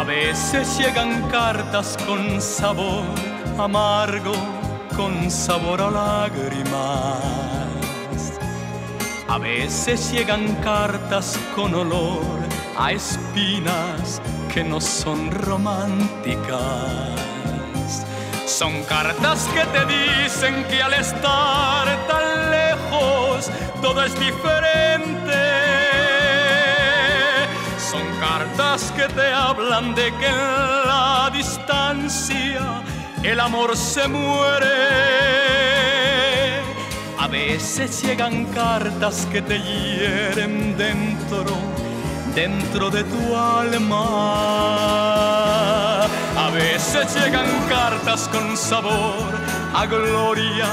A veces llegan cartas con sabor amargo, con sabor a lágrimas. A veces llegan cartas con olor a espinas que no son románticas. Son cartas que te dicen que al estar tan lejos todo es diferente. Son cartas que te hablan de que en la distancia el amor se muere. A veces llegan cartas que te hieren dentro de tu alma. A veces llegan cartas con sabor a gloria,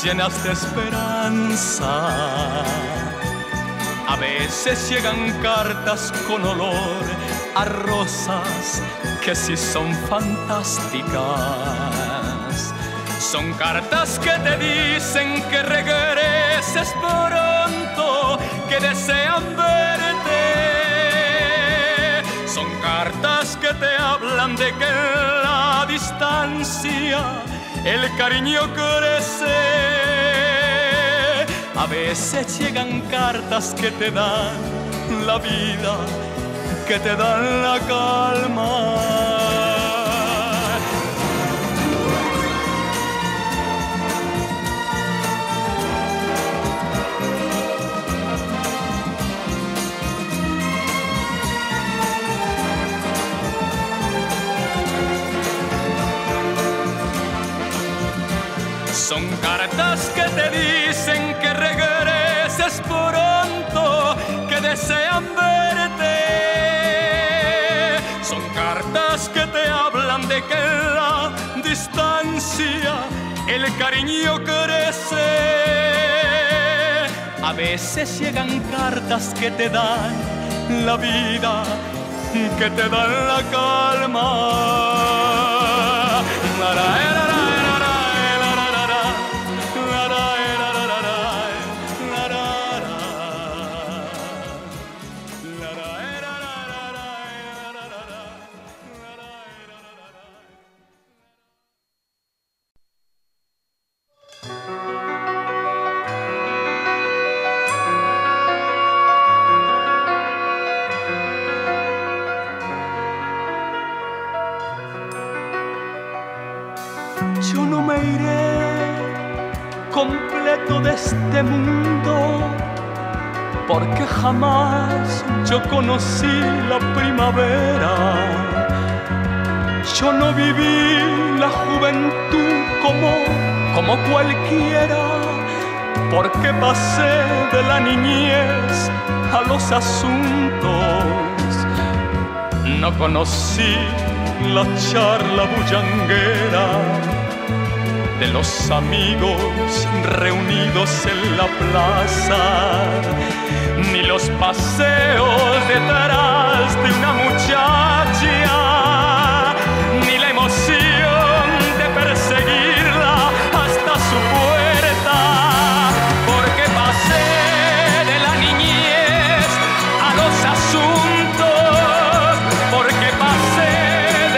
llenas de esperanza. A veces llegan cartas con olor a rosas que sí son fantásticas. Son cartas que te dicen que regreses pronto, que desean verte. Son cartas que te hablan de que en la distancia el cariño crece. A veces llegan cartas que te dan la vida, que te dan la calma. Son cartas que te dicen que regreses pronto, que desean verte. Son cartas que te hablan de que en la distancia el cariño crece. A veces llegan cartas que te dan la vida, que te dan la calma. Yo no me iré completo de este mundo, porque jamás yo conocí la primavera. Yo no viví la juventud como cualquiera, porque pasé de la niñez a los asuntos. No conocí la charla bullanguera de los amigos reunidos en la plaza, ni los paseos detrás de una muchacha, ni la emoción de perseguirla hasta su puerta, porque pasé de la niñez a los asuntos, porque pasé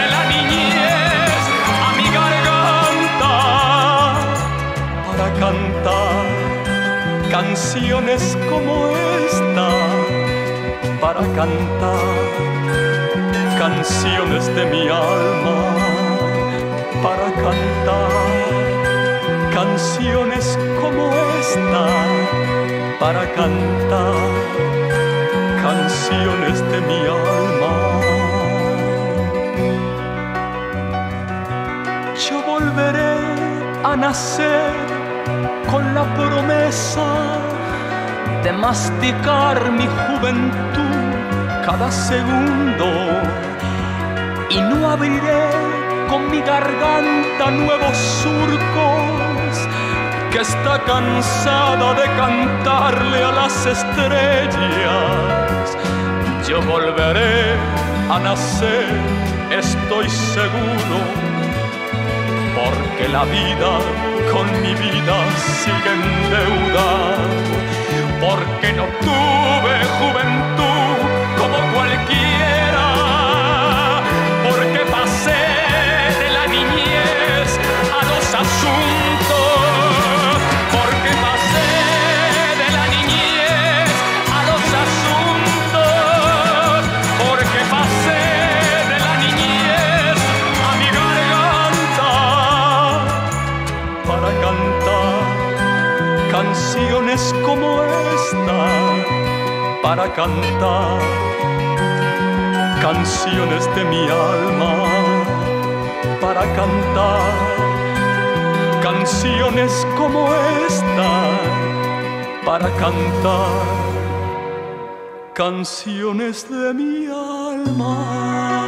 de la niñez a mi garganta, para cantar canciones como esta, para cantar canciones de mi alma, para cantar canciones como esta, para cantar canciones de mi alma. Yo volveré a nacer con la promesa de masticar mi juventud cada segundo, y no abriré con mi garganta nuevos surcos, que está cansada de cantarle a las estrellas. Yo volveré a nacer, estoy seguro, porque la vida con mi vida sigue en deuda, porque no tuve juventud como cualquiera. para cantar canciones de mi alma, para cantar canciones como esta, para cantar canciones de mi alma.